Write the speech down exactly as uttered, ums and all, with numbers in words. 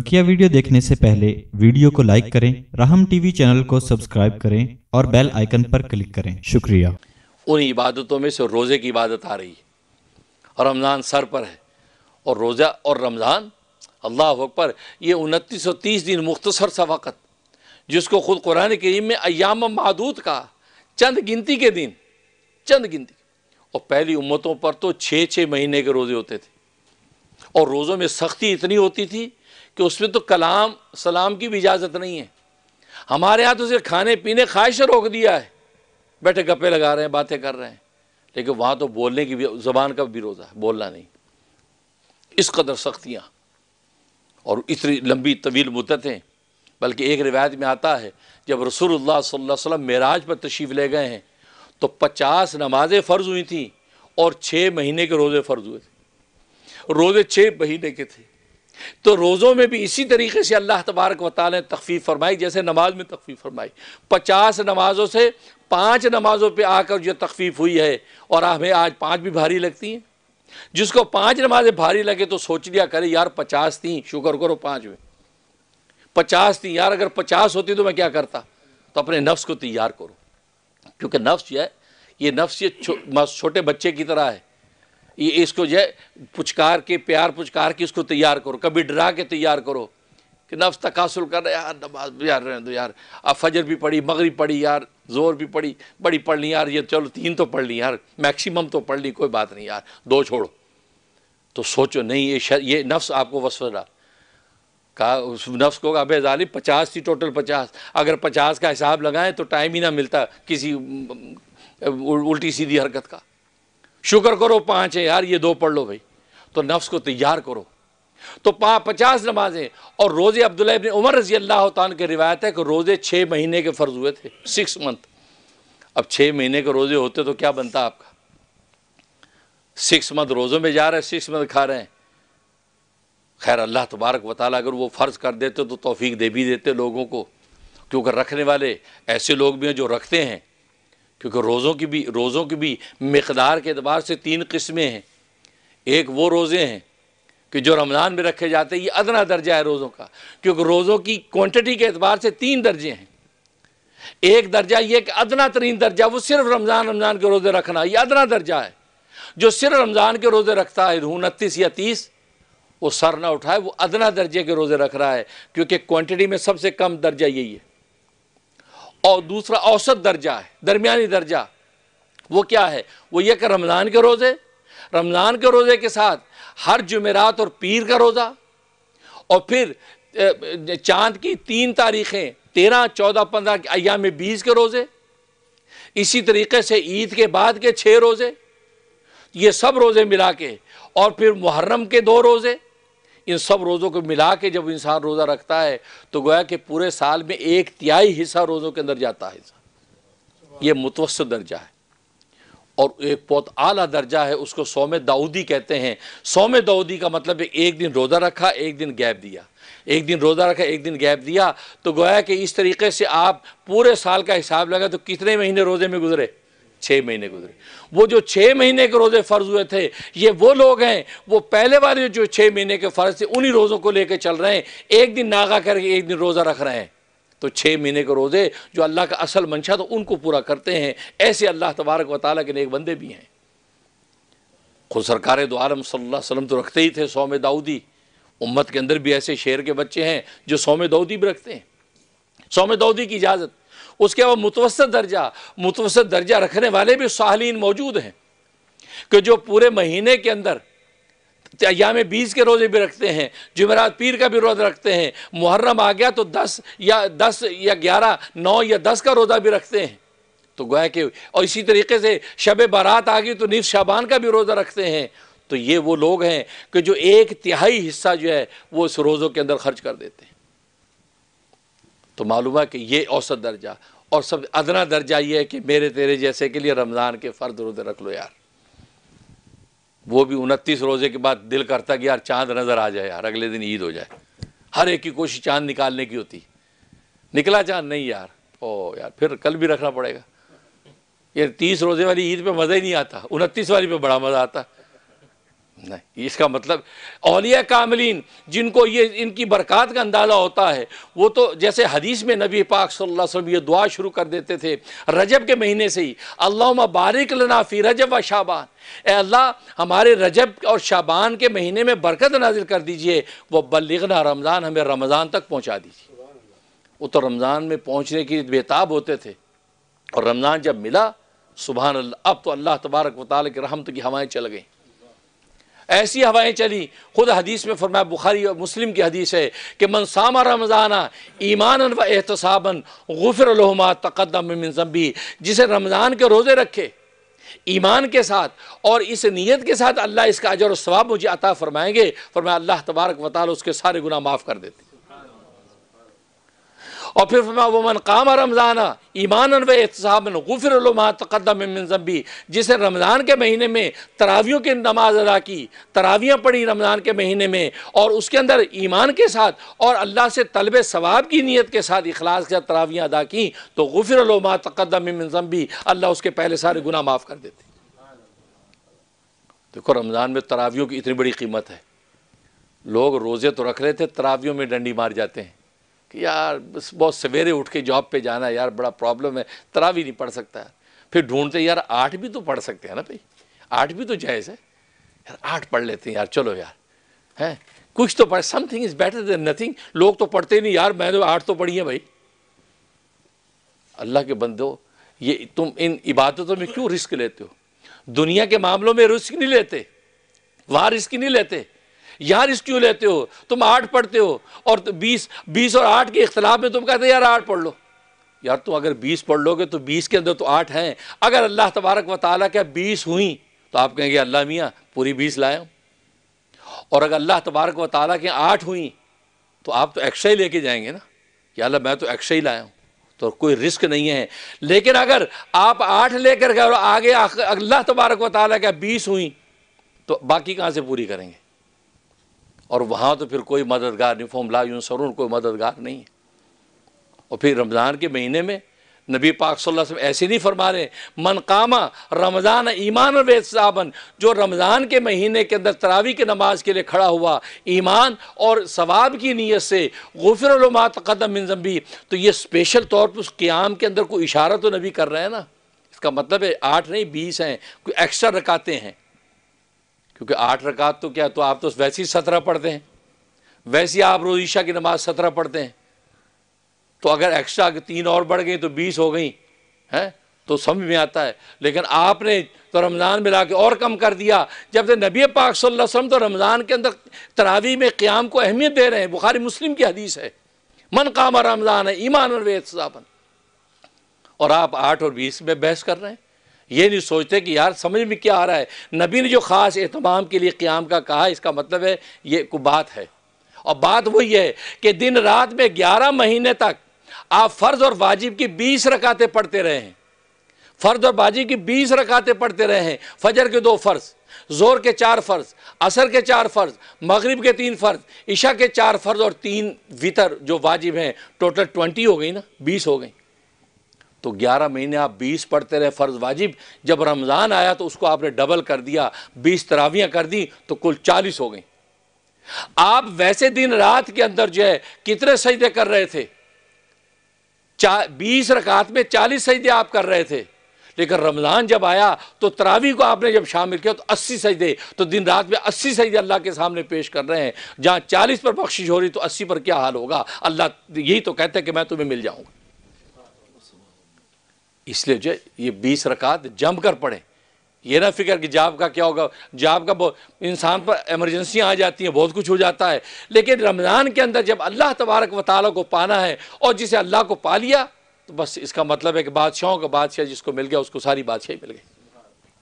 बकिया video देखने से पहले वीडियो को लाइक करें, राम टीवी चैनल को सब्सक्राइब करें और बेल आइकन पर क्लिक करें। शुक्रिया। उन इबादतों में से रोज़े की इबादत आ रही है और रमज़ान सर पर है और रोज़ा और रमज़ान अल्लाह अकबर, ये उनतीस सौ तीस दिन मुख्तसर सा वक़्त जिसको खुद कुरान करीम में अय्याम महदूद का चंद गिनती के दिन चंद गिनती और पहली उम्मतों पर तो छः छः महीने के रोज़े होते थे और रोज़ों में सख्ती इतनी होती थी कि उसमें तो कलाम सलाम की भी इजाज़त नहीं है। हमारे यहाँ तो सिर्फ खाने पीने ख्वाहिश रोक दिया है, बैठे गप्पे लगा रहे हैं, बातें कर रहे हैं, लेकिन वहाँ तो बोलने की भी ज़बान का भी रोज़ा है, बोलना नहीं। इस कदर सख्तियाँ और इतनी लंबी तवील मुद्दतें, बल्कि एक रिवायत में आता है जब रसूलुल्लाह सल्लल्लाहु अलैहि वसल्लम मेराज पर तशरीफ़ ले गए हैं तो पचास नमाजें फ़र्ज हुई थीं और छः महीने के रोज़े फ़र्ज हुए थे, रोज़े छः महीने के थे। तो रोज़ों में भी इसी तरीके से अल्लाह तबारक व तआला ने तखफीफ फरमाई, जैसे नमाज में तखफीफ फरमाई। पचास नमाजों से पाँच नमाजों पे आकर जो तखफीफ हुई है, और हमें आज पाँच भी भारी लगती हैं। जिसको पाँच नमाजें भारी लगे तो सोच लिया करे यार पचास थी, शुक्र करो पाँच में पचास थी, यार अगर पचास होती तो मैं क्या करता। तो अपने नफ्स को तैयार करो, क्योंकि नफ्स जो है ये नफ्स ये छो, छोटे बच्चे की तरह है। ये इसको जो है पुचकार के प्यार पुचकार के इसको तैयार करो, कभी डरा के तैयार करो कि नफ्स तकासुल कर रहे यार नमाज यार रहे तो यार अब फजर भी पढ़ी, मगरिब पढ़ी, यार जोर भी पढ़ी, बड़ी पढ़ ली यार, ये चलो तीन तो पढ़ ली यार, मैक्सिमम तो पढ़ ली, कोई बात नहीं यार दो छोड़ो। तो सोचो नहीं, ये शर, ये नफ्स आपको वसवसा डाल कहा, उस नफ्स को कहा बे ज़ालिम पचास थी टोटल पचास, अगर पचास का हिसाब लगाएं तो टाइम ही ना मिलता किसी उल्टी सीधी हरकत का। शुक्र करो पाँच है यार, ये दो पढ़ लो भाई। तो नफ्स को तैयार करो, तो पा पचास नमाजें और रोज़े अब्दुल्लाह इब्न उमर रजी अल्लाह तआला की रिवायत है कि रोज़े छः महीने के फ़र्ज हुए थे, सिक्स मंथ। अब छः महीने के रोज़े होते तो क्या बनता आपका, सिक्स मंथ रोज़ों में जा रहे हैं, सिक्स मंथ खा रहे हैं। खैर अल्लाह तबारक व तआला अगर वो फ़र्ज़ कर देते तो तौफीक दे भी देते लोगों को, क्योंकि रखने वाले ऐसे लोग भी हैं जो रखते हैं, क्योंकि रोज़ों की भी रोज़ों की भी मकदार के अतबार से तीन किस्में हैं। एक वो रोज़े हैं कि जो रमज़ान में रखे जाते हैं, ये अदना दर्जा है रोज़ों का, क्योंकि रोज़ों की क्वांटिटी के अतबार से तीन दर्जे हैं। एक दर्जा ये कि अदना तरीन दर्जा, वो सिर्फ रमज़ान रमज़ान के रोज़े रखना, ये अदना दर्जा है। जो सिर्फ रमज़ान के रोज़े रखता है उनतीस या तीस, वो सर ना उठाए, वो अदना दर्जे के रोज़े रख रहा है, क्योंकि क्वान्टिटी में सबसे कम दर्जा यही है। और दूसरा औसत दर्जा है, दरमियानी दर्जा, वो क्या है, वो ये कि रमज़ान के रोज़े रमज़ान के रोज़े के साथ हर जुमेरात और पीर का रोज़ा, और फिर चाँद की तीन तारीखें तेरह चौदह पंद्रह के अय्याम बीस के रोज़े, इसी तरीके से ईद के बाद के छः रोज़े, ये सब रोज़े मिला के, और फिर मुहर्रम के दो रोज़े, इन सब रोज़ों को मिला के जब इंसान रोज़ा रखता है तो गोया कि पूरे साल में एक तिहाई हिस्सा रोज़ों के अंदर जाता है। ये मुतवसत दर्जा है। और एक बहुत आला दर्जा है, उसको सौम दाऊदी कहते हैं। सौम दाऊदी का मतलब एक दिन रोज़ा रखा एक दिन गैप दिया, एक दिन रोज़ा रखा एक दिन गैप दिया, तो गोया कि इस तरीके से आप पूरे साल का हिसाब लगा तो कितने महीने रोज़े में गुजरे, छः महीने गुजरे। वो जो छः महीने के रोज़े फ़र्ज हुए थे, ये वो लोग हैं, वो पहले वाले जो छः महीने के फ़र्ज थे उन्हीं रोज़ों को लेकर चल रहे हैं, एक दिन नागा करके एक दिन रोज़ा रख रहे हैं। तो छः महीने के रोज़े जो अल्लाह का असल मंशा था उनको पूरा करते हैं। ऐसे अल्लाह तबारक व तआला के नेक बंदे भी हैं। खुद सरकार दो आलम सल्लल्लाहु अलैहि वसल्लम तो रखते ही थे सौम दाऊदी। उम्मत के अंदर भी ऐसे शेर के बच्चे हैं जो सौम दाऊदी भी रखते हैं। सौम दाऊदी की इजाज़त, उसके अलावा मुतवसत दर्जा, मुतवसत दर्जा रखने वाले भी साहलीन मौजूद हैं कि जो पूरे महीने के अंदर अय्याम बीस के रोज़े भी रखते हैं, जुमेरात पीर का भी रोज़ा रखते हैं, मुहर्रम आ गया तो दस या दस या ग्यारह नौ या दस का रोज़ा भी रखते हैं। तो गोया कि और इसी तरीके से शब बारात आ गई तो निस्फ़ शाबान का भी रोज़ा रखते हैं। तो ये वो लोग हैं कि जो एक तिहाई हिस्सा जो है वो इस रोज़ों के अंदर खर्च कर देते हैं। तो मालूम है कि ये औसत दर्जा, और सब अदना दर्जा ये है कि मेरे तेरे जैसे के लिए रमज़ान के फ़र्द रोज़े रख लो यार। वो भी उनतीस रोज़े के बाद दिल करता कि यार चाँद नज़र आ जाए यार, अगले दिन ईद हो जाए। हर एक की कोशिश चाँद निकालने की होती, निकला चाँद नहीं यार, ओ यार फिर कल भी रखना पड़ेगा। ये तीस रोज़े वाली ईद पे मज़ा ही नहीं आता, उनतीस वाली पे बड़ा मज़ा आता। नहीं, इसका मतलब औलिया कामिलीन जिनको ये इनकी बरक़ात का अंदाज़ा होता है वो तो जैसे हदीस में नबी पाक सल्लल्लाहु अलैहि वसल्लम ये दुआ शुरू कर देते थे रजब के महीने से ही, अल्लाहुम्मा बारिक लना फ़ी रजब व शाबान, ए अल्लाह हमारे रजब और शाबान के महीने में बरकत नाजिल कर दीजिए, वह बल्लिगना रमज़ान, हमें रमज़ान तक पहुँचा दीजिए। वो तो रमज़ान में पहुँचने के लिए बेताब होते थे और रमज़ान जब मिला सुबहान अल्लाह, अब तो अल्लाह तबारक व तआला की रहमत की हवाएँ चल गई, ऐसी हवाएं चली। खुद हदीस में फरमाया, बुखारी और मुस्लिम की हदीस है कि मन सामा रमज़ाना ईमानन व एहतसाबन गुफ़िर लहू मा तक़द्दम मिन ज़ंबी, जिसे रमज़ान के रोज़े रखे ईमान के साथ और इस नीयत के साथ अल्लाह इसका अजर और सवाब मुझे अता फरमाएंगे, फरमाया अल्लाह तबारक व तआला उसके सारे गुनाह माफ़ कर देते। और फिर फरमाया वो मन काम रमज़ाना ईमानन व एहतसाबन गुफ़िर लहू मा तक़द्दम मिन ज़ंबी, जिसे रमज़ान के महीने में तरावियों की नमाज अदा की, तरावियाँ पढ़ी रमज़ान के महीने में और उसके अंदर ईमान के साथ और अल्लाह से तलबे सवाब की नीयत के साथ इखलास के साथ तरावियाँ अदा की, तो गुफ़िर लहू मा तक़द्दम मिन ज़ंबी, अल्लाह उसके पहले सारे गुनाह माफ़ कर देते। देखो रमज़ान में तरावियों की इतनी बड़ी कीमत है। लोग रोज़े तो रख रहे थे, तरावियों में डंडी मार जाते हैं कि यार बहुत सवेरे उठ के जॉब पे जाना है यार, बड़ा प्रॉब्लम है, तरावी नहीं पढ़ सकता है। फिर ढूंढते यार आठ भी तो पढ़ सकते हैं ना भाई, आठ भी तो जायज़ है यार, आठ पढ़ लेते हैं यार, चलो यार हैं कुछ तो पढ़, something is better than nothing. लोग तो पढ़ते नहीं यार, मैंने तो आठ तो पढ़ी है भाई। अल्लाह के बंदो, ये तुम इन इबादतों में क्यों रिस्क लेते हो? दुनिया के मामलों में रिस्क नहीं लेते, वहाँ रिस्क नहीं लेते, यार इस क्यों लेते हो? तुम आठ पढ़ते हो और बीस बीस और आठ के इख्तलाफ में तुम कहते हो यार आठ पढ़ लो। यार तुम अगर बीस पढ़ लोगे तो बीस के अंदर तो आठ हैं, अगर अल्लाह तबारक व तआला क्या बीस हुई तो आप कहेंगे अल्लाह मियाँ पूरी बीस लाए हो, और अगर अल्लाह तबारक व तआला के आठ हुई तो आप तो एक्स्ट्रा ही लेके जाएंगे ना कि अल्लाह मैं तो एक्स्ट्रा ही लाया हूँ, तो कोई रिस्क नहीं है। लेकिन अगर आप आठ लेकर गए और आगे अल्लाह तबारक व तआला क्या बीस हुई तो बाकी कहाँ से पूरी करेंगे? और वहाँ तो फिर कोई मददगार नहीं, फोम ला यूँ सरून, कोई मददगार नहीं है। और फिर रमज़ान के महीने में नबी पाक सल्लल्लाहु अलैहि वसल्लम ऐसे नहीं फरमा रहे, मन कामा रमज़ान ईमान व एहतसाबन, जो रमज़ान के महीने के अंदर तरावी की नमाज के लिए खड़ा हुआ ईमान और सवाब की नीयत से, गुफ़िर लहू मा तक़द्दम मिन ज़ंबी, तो ये स्पेशल तौर पर उस क़ियाम के अंदर कोई इशारा तो नबी कर रहे हैं ना। इसका मतलब है आठ नहीं बीस हैं, कोई एक्स्ट्रा रकाते हैं, क्योंकि आठ रकात तो क्या, तो आप तो वैसे ही सत्रह पढ़ते हैं, वैसे ही आप रोज़ ईशा की नमाज सत्रह पढ़ते हैं, तो अगर एक्स्ट्रा तीन और बढ़ गई तो बीस हो गई हैं, तो समझ में आता है। लेकिन आपने तो रमज़ान में ला के और कम कर दिया, जब से नबी पाक सल्लल्लाहु अलैहि वसल्लम तो रमज़ान के अंदर तरावी में क़ियाम को अहमियत दे रहे हैं। बुखारी मुस्लिम की हदीस है, मन कामा रमज़ान है ईमान व एहतसाबन, और आप आठ और बीस में बहस कर रहे हैं। ये नहीं सोचते कि यार समझ में क्या आ रहा है, नबी ने जो ख़ास एहतमाम के लिए क़ियाम का कहा, इसका मतलब है ये कोई बात है। और बात वही है कि दिन रात में ग्यारह महीने तक आप फ़र्ज़ और वाजिब की बीस रकातें पढ़ते रहे हैं, फ़र्ज़ और वाजिब की बीस रकातें पढ़ते रहे हैं। फजर के दो फ़र्ज़, ज़ोर के चार फ़र्ज़, असर के चार फ़र्ज़, मगरिब के तीन फ़र्ज़, इशा के चार फ़र्ज़ और तीन वितर जो वाजिब हैं, टोटल ट्वेंटी हो गई ना, बीस हो गई। तो ग्यारह महीने आप बीस पढ़ते रहे फ़र्ज़ वाजिब, जब रमज़ान आया तो उसको आपने डबल कर दिया, बीस तरावियाँ कर दी तो कुल चालीस हो गई। आप वैसे दिन रात के अंदर जो है कितने सजदे कर रहे थे, चा बीस रकात में चालीस सजदे आप कर रहे थे, लेकिन रमज़ान जब आया तो तरावी को आपने जब शामिल किया तो अस्सी सजदे, तो दिन रात में अस्सी सजदे अल्लाह के सामने पेश कर रहे हैं। जहाँ चालीस पर बख्शिश हो रही तो अस्सी पर क्या हाल होगा? अल्लाह यही तो कहते हैं कि मैं तुम्हें मिल जाऊँगा। इसलिए जो ये बीस रकात जम कर पढ़ें, यह ना फिक्र कि जाब का क्या होगा, जाब का इंसान पर एमरजेंसियाँ आ जाती हैं, बहुत कुछ हो जाता है, लेकिन रमज़ान के अंदर जब अल्लाह तबारक व तआला को पाना है और जिसे अल्लाह को पा लिया तो बस इसका मतलब है कि बादशाहों का बादशाह जिसको मिल गया उसको सारी बादशाही मिल गई।